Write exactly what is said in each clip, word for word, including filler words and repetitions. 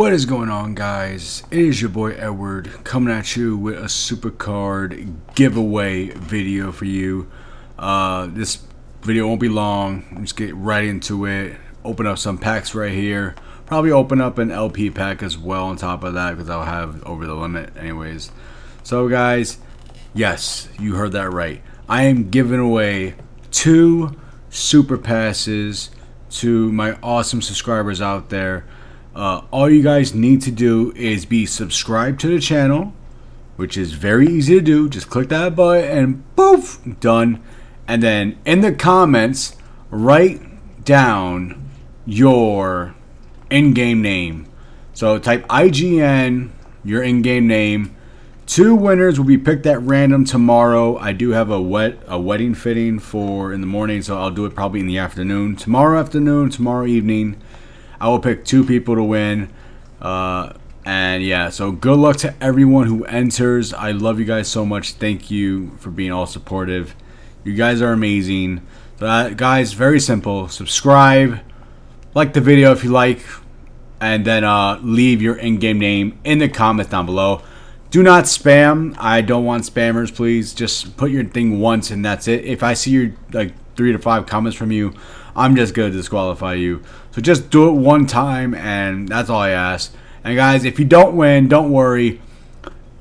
What is going on, guys? It is your boy Edward coming at you with a supercard giveaway video for you. Uh, this video won't be long. Let's get right into it. Open up some packs right here. Probably open up an L P pack as well on top of that because I'll have over the limit anyways. So guys, yes, you heard that right. I am giving away two super passes to my awesome subscribers out there. Uh, all you guys need to do is be subscribed to the channel, which is very easy to do. Just click that button and poof, done. And then in the comments, write down your in-game name. So type I G N, your in-game name. Two winners will be picked at random tomorrow. I do have a wet a wedding fitting for in the morning, so I'll do it probably in the afternoon. Tomorrow afternoon, tomorrow evening. I will pick two people to win, uh, and yeah, so good luck to everyone who enters. I love you guys so much. Thank you for being all supportive. You guys are amazing. So that, guys, very simple. Subscribe, like the video if you like, and then uh, leave your in-game name in the comments down below. Do not spam. I don't want spammers, please. Just put your thing once and that's it. If I see your like three to five comments from you, I'm just going to disqualify you. So just do it one time, and that's all I ask. And guys, if you don't win, don't worry.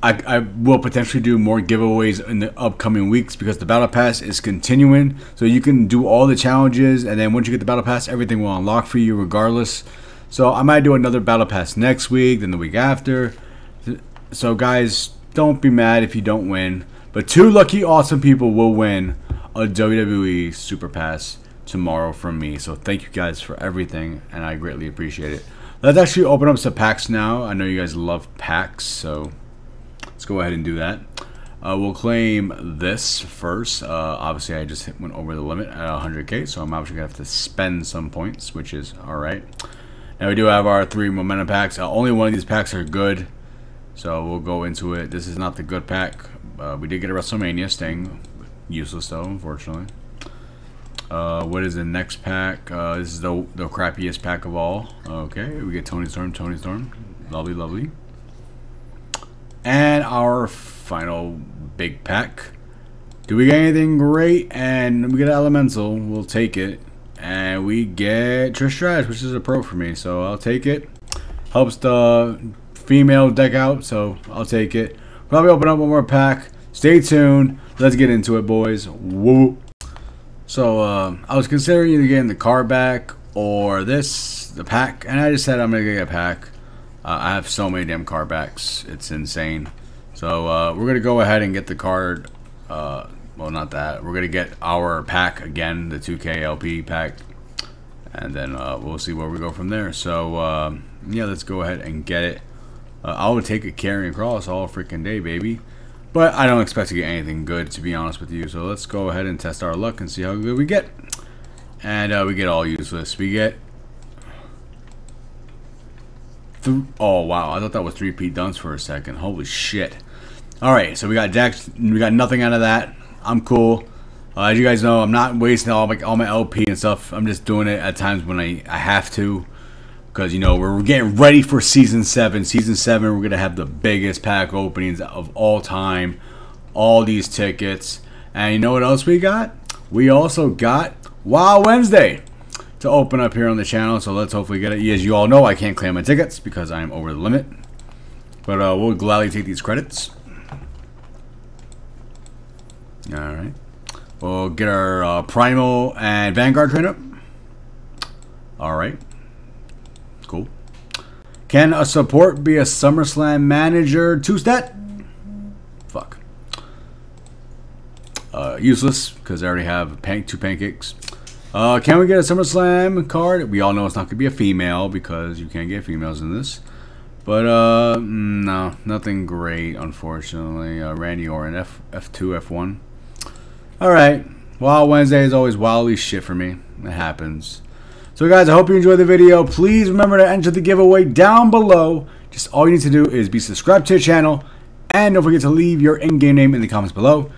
I, I will potentially do more giveaways in the upcoming weeks because the Battle Pass is continuing. So you can do all the challenges, and then once you get the Battle Pass, everything will unlock for you regardless. So I might do another Battle Pass next week, then the week after. So guys, don't be mad if you don't win. But two lucky awesome people will win a W W E Super Pass tomorrow from me. So thank you guys for everything, and I greatly appreciate it. Let's actually open up some packs now. I know you guys love packs, so let's go ahead and do that. Uh, we'll claim this first. Uh, obviously, I just went over the limit at one hundred K, so I'm obviously gonna have to spend some points, which is all right. Now we do have our three momentum packs. Uh, only one of these packs are good, so we'll go into it. This is not the good pack. Uh, we did get a WrestleMania Sting, useless though, unfortunately. Uh, what is the next pack? Uh, this is the, the crappiest pack of all. Okay, we get Tony Storm, Tony Storm. Lovely, lovely. And our final big pack. Do we get anything great? And we get Elemental. We'll take it. And we get Trish Stratus, which is a pro for me, so I'll take it. Helps the female deck out, so I'll take it. Probably open up one more pack. Stay tuned. Let's get into it, boys. Woo! So uh, I was considering either getting the car back or this, the pack, and I just said I'm gonna get a pack. Uh, I have so many damn car backs, it's insane. So uh, we're gonna go ahead and get the card. Uh, well, not that. We're gonna get our pack again, the two K L P pack, and then uh, we'll see where we go from there. So uh, yeah, let's go ahead and get it. Uh, I would take a carrying cross all freaking day, baby. But I don't expect to get anything good, to be honest with you. So let's go ahead and test our luck and see how good we get. And uh, we get all useless. We get... Oh, wow. I thought that was three Pete Dunns for a second. Holy shit. All right. So we got Dax. We got nothing out of that. I'm cool. Uh, as you guys know, I'm not wasting all my, all my L P and stuff. I'm just doing it at times when I, I have to. Because, you know, we're getting ready for Season seven. Season seven, we're going to have the biggest pack openings of all time. All these tickets. And you know what else we got? We also got Wow Wednesday to open up here on the channel. So let's hopefully get it. As you all know, I can't claim my tickets because I am over the limit. But uh, we'll gladly take these credits. All right. We'll get our uh, Primal and Vanguard train up. All right. Cool. Can a support be a SummerSlam manager? Two-stat? Fuck. Uh, useless, because I already have pan two pancakes. Uh, can we get a SummerSlam card? We all know it's not going to be a female, because you can't get females in this. But, uh, no. Nothing great, unfortunately. Uh, Randy Orton, F F2, F1. Alright. Wild Wednesday is always wildly shit for me. It happens. So guys, I hope you enjoyed the video. Please remember to enter the giveaway down below. Just all you need to do is be subscribed to the channel, and don't forget to leave your in-game name in the comments below.